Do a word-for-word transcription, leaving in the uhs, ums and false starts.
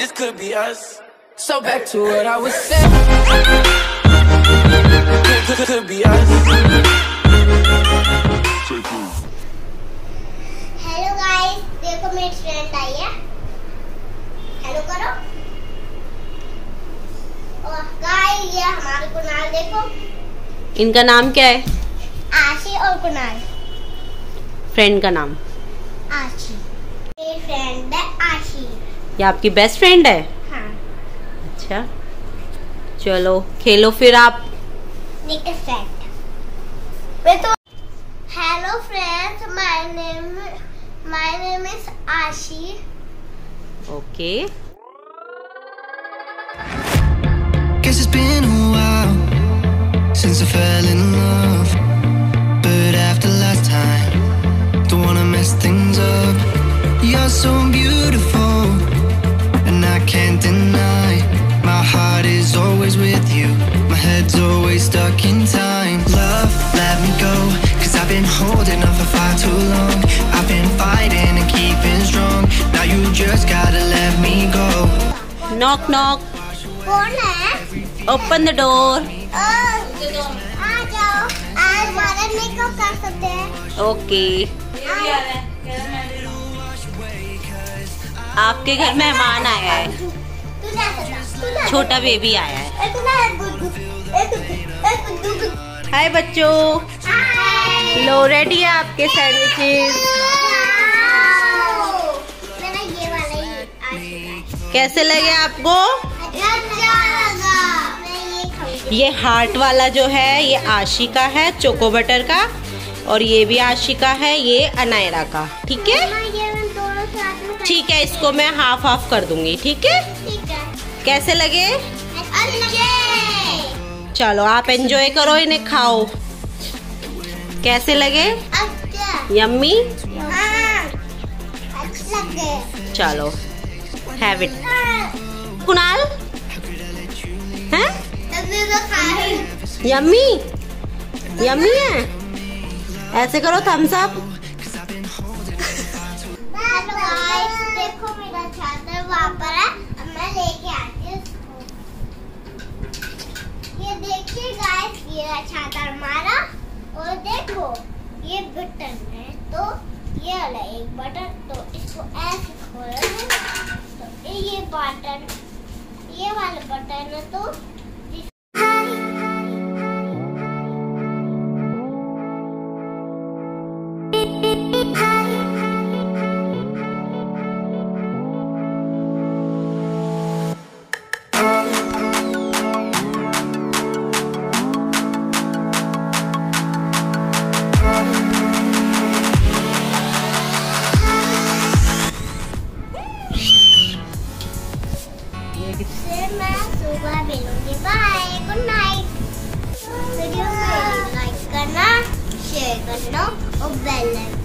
this could be us. So back to what I was saying. This could be us. Hello guys, देखो मेरी friend आई है. Hello करो. और guys ये हमारे कुनाल देखो. इनका नाम क्या है? आशी और कुनाल. फ्रेंड का नाम आशी. मेरी फ्रेंड है आशी. ये आपकी बेस्ट फ्रेंड है? हाँ. अच्छा चलो खेलो फिर आप. तो hello friends, my name my name is Ashi. Okay Guess it's been a while since I fell in love, but after last time don't wanna mess things up. You're so beautiful and I can't deny, my heart is always with you, my head's always stuck in time. Love, let me go, cause I've been holding on for far too long. I've been fighting and keeping strong, now you just gotta let me go. Knock knock. कौन है? Open the door. आ जाओ, आज हमारा makeup कर सकते हैं. Okay. आपके घर मेहमान आया है, छोटा बेबी आया है. हाय बच्चों. लो रेडी है आपके सैंडविचेस. कैसे लगे आपको? ये हार्ट वाला जो है ये आशी का है, चोको बटर का, और ये भी आशी का है, ये अनायरा का. ठीक है ठीक है, इसको मैं हाफ हाफ कर दूंगी. ठीक है कैसे लगे? चलो आप एंजॉय करो, इन्हें खाओ. कैसे लगे? यम्मी. चलो have it. Kunal yummy yummy है. ऐसे करो थम्स अप. देखो मेरा चादर वहाँ पर है, अब मैं लेके आती हूँ इसको. ये देखिए गाइस, ये चादर हमारा. और देखो ये बटन है, तो ये वाला एक बटन, तो इसको ऐसे खोलो, तो ये बटन ये वाला बटन है, तो और बेल